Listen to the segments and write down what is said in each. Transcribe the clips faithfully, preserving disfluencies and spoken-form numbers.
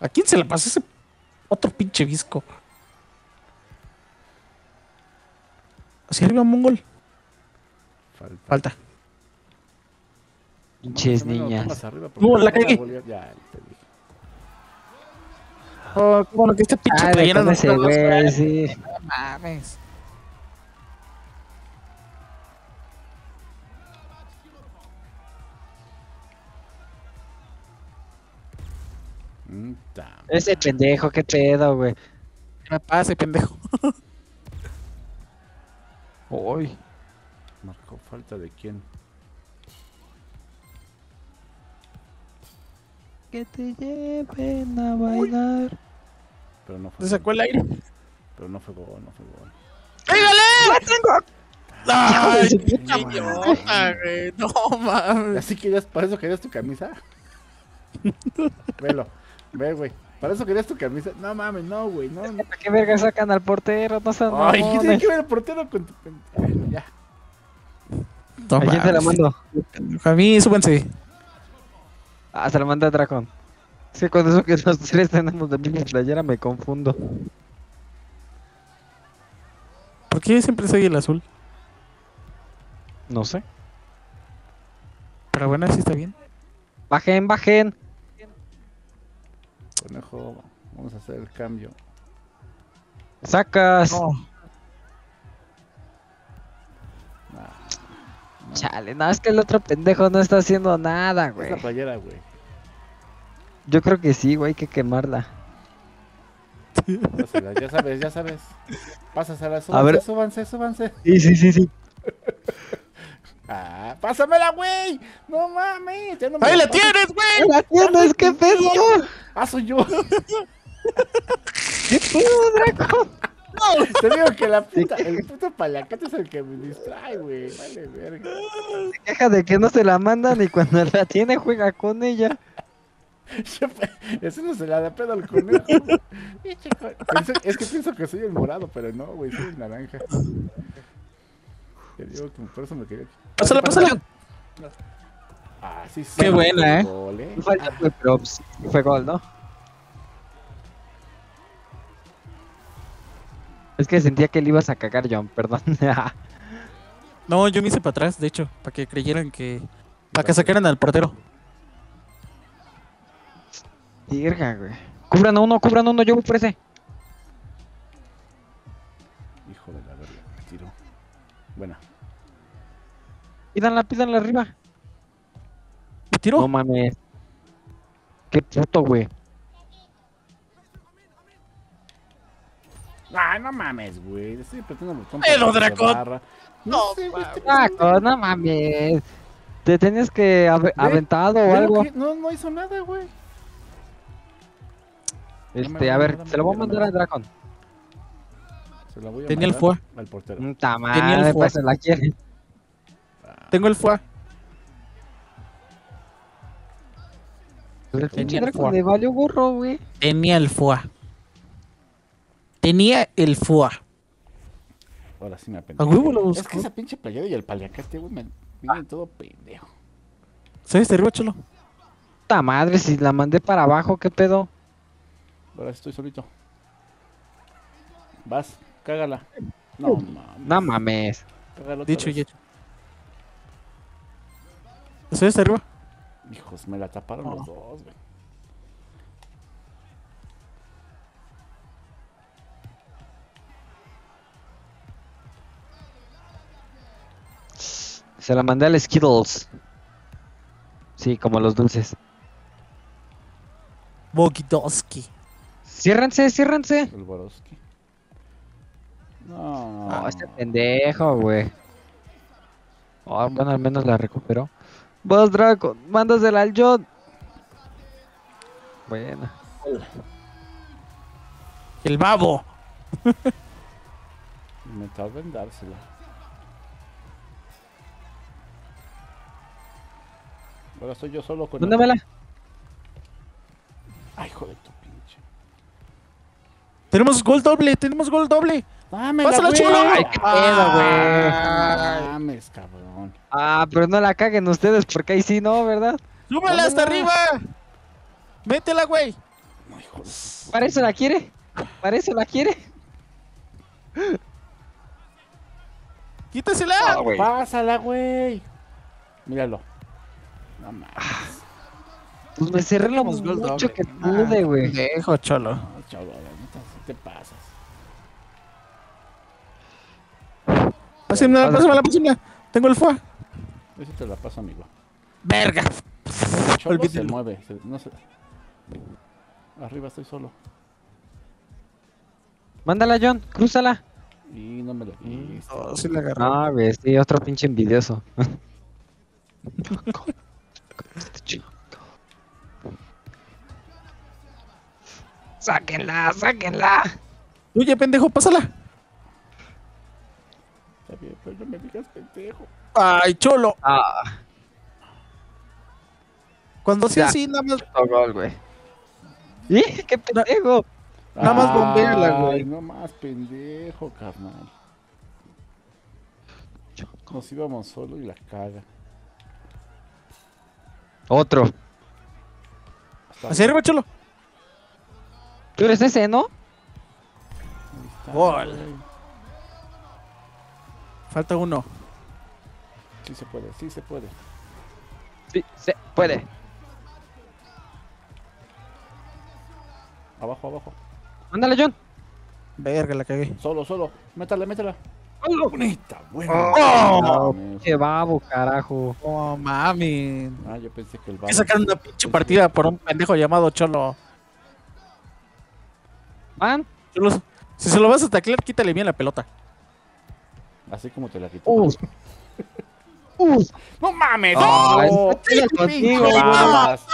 ¿A quién se la pasó ese otro pinche visco? Hacia arriba, mongol. Falta. Falta. Pinches niñas. Arriba, no, la cagué. Ya, oh, bueno, que este pinche Ay, playera no se ve, sí. No mames. Ese pendejo, qué pedo, güey. ¿Qué me pasa, pendejo? Uy. Marcó falta de quién. Que te lleven a bailar. Uy. Pero no fue. ¿Te sacó el aire? Pero no fue gol, no fue gol. ¡Pégale! ¡Tengo! ¡Ay, qué idiota, güey! No mames. Así que ya, ¿para eso querías tu camisa? Velo. Ve, güey. ¿Para eso querías tu camisa? No mames, no, güey. No, no. ¿Para qué verga sacan al portero? No sean Ay, mamones. ¿Qué tiene que ver el portero con tu pendejo? Ya. Toma. Allí te la mando. A mí, súbanse. Ah, se la manda a Dracon. Es que cuando eso que los tres tenemos de misma playera me confundo. ¿Por qué siempre soy el azul? No sé. Pero bueno, así está bien. Bajen, bajen. Conejo, vamos a hacer el cambio. ¡Sacas! No. Nah, nah. Chale, no, es que el otro pendejo no está haciendo nada, güey. Esa playera, güey. Yo creo que sí, güey, hay que quemarla. Pásala, ya sabes, ya sabes. Pásasela, súbanse, súbanse, súbanse. Sí, sí, sí, sí. Ah, pásamela, güey. No mames. Ya no me ¡Ahí la tienes, güey! ¡La tienes, qué pedo! ¡Ah, soy yo! ¡Qué pedo, Draco! No, te digo que la puta, el puto palacate es el que me distrae, güey. Vale, verga. Se queja de que no se la mandan y cuando la tiene juega con ella. Eso no se la da pedo al conejo. Es que pienso que soy el morado, pero no, güey, soy el naranja. Te digo que por eso me quería. Pásala, pásala. Ah, sí, sí. Qué buena, eh. Gol, eh. Falta fue props. Fue gol, ¿no? Es que sentía que le ibas a cagar, John, perdón. No, yo me hice para atrás, de hecho, para que creyeran que. Para que sacaran al portero. Virga, güey. Cubran a uno, cubran a uno, yo voy por ese. Hijo de la verga, me tiro. Buena. Pídanla, pídanla arriba. ¿Me tiró? No mames. Qué puto, güey. Ah, no mames, güey. Estoy apretando el ¡Pero, Dracón! No, sé, Dracón, no mames. Te tenías que haber aventado o algo. Que no, no hizo nada, güey. Este, no a ver, se lo voy a mandar a Dracón. Se lo voy a Tenía mandar el fuá. Al portero. Madre, Tenía el fuá. Pues, se la quiere. Tengo el fuá. Tenía el fuá. Tenía el fuá. Tenía el fuá. Ahora sí me apendé. Es que esa pinche playera y el paliacate, güey, me vienen todo pendejo. ¿Sabes de arriba, cholo? Puta madre, si la mandé para abajo, ¿qué pedo? Ahora estoy solito. Vas, cágala. No mames. No mames. Dicho y hecho. ¿Eso es arriba? Hijos, me la taparon no. los dos, güey. Se la mandé al Skittles. Sí, como los dulces. Bogidoski. Ciérrense, ciérrense. El Borowski. No, no, este pendejo, güey. Oh, bueno, al menos la recuperó. Vos, Draco, mándasela al John. Bueno. El babo. Me tarda en dársela. Ahora soy yo solo con. ¿Dónde el... me la? Ay, joder, tu pinche. Tenemos gol doble, tenemos gol doble. ¡Pásala, chulo! ¡Ay, qué pedo, güey! ¡Mames, cabrón! Ah, pero no la caguen ustedes porque ahí sí no, ¿verdad? ¡Súbala hasta arriba! ¡Métela, güey! ¿Para eso la quiere? ¿Para eso la quiere? ¡Quítasela! Ah, wey. ¡Pásala, güey! Míralo. No mames. Pues me cerré lo mucho doble que pude, güey. Dejo, cholo. No, cholo, ¿qué te pasas? Pásenme una, pásenme la pásenme. Tengo el F U A. Eso te la paso, amigo. ¡Verga! Cholo olvídelo. Se mueve. Se, no se... Arriba estoy solo. Mándala, John. Crúzala. Y no me lo... Y... Oh, sí la agarré. Ah, güey, sí, otro pinche envidioso. ¡Sáquenla, sáquenla! Oye, pendejo, pásala. Está bien, pero no me digas pendejo. ¡Ay, cholo! Ah. Cuando sea así, nada más... Gol, ¿eh? ¡Qué pendejo! Nada más bombearla, güey. No más pendejo, carnal. Nos íbamos solo y la caga. Otro. Hacia arriba, cholo. Tú eres ese, ¿no? Está, gol. Güey. Falta uno. Sí se puede, sí se puede. Sí se puede. Abajo, abajo. Ándale, John. Verga, la cagué. Solo, solo. Métala, métala. ¡Oh! Bonita, buena. ¡Oh! ¡Qué babo, carajo! ¡Oh, mami! Ah, yo pensé que el babo... Que sacaron una pinche partida por un pendejo llamado Cholo. Man, Cholo, si se lo vas a taclear, quítale bien la pelota. Así como te la quito. Uh. uh. ¡No mames! ¡No! ¡Pinche babas!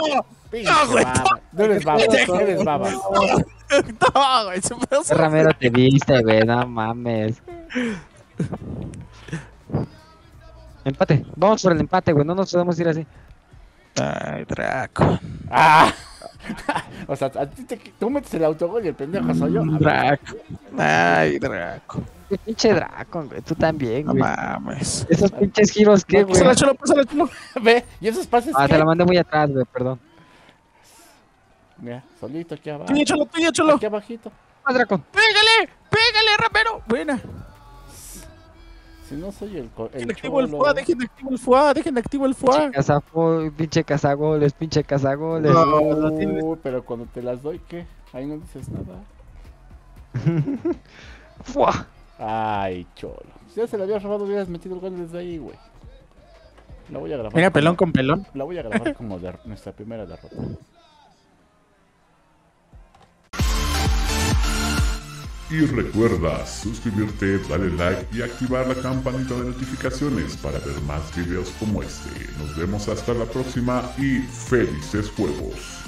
¡No, güey! ¡No eres babas! ¡No eres babas! ¡No, güey! ¡Qué ramero te viste, güey! ¡No mames! Empate, vamos por el empate, güey. No nos podemos ir así. Ay, Draco. Ah. O sea, a ti te, tú metes el autogol y el pendejo soy yo. Draco. Ay, Draco. Qué pinche Draco, güey. Tú también, güey. No mames. Esos pinches giros que, güey. Pásala, cholo, pásala, cholo. Ve, y esos pases. Ah, te la mandé muy atrás, güey, perdón. Mira, solito aquí abajo. Tuyo, cholo, tuyo, cholo. Aquí abajito. Ah, Draco. ¡Pégale! ¡Pégale, rapero! Buena. Si no soy el, el dejen activo el F U A, dejen activo el F U A, dejen activo el F U A. Pinche cazagoles, pinche cazagoles. No, no tienes... Pero cuando te las doy, ¿qué? Ahí no dices nada. F U A. Ay, cholo. Si ya se la habías robado, hubieras metido el gol desde ahí, güey. La voy a grabar. Mira, pelón con pelón. La voy a grabar como de nuestra primera derrota. Y recuerda suscribirte, darle like y activar la campanita de notificaciones para ver más videos como este. Nos vemos hasta la próxima y felices juegos.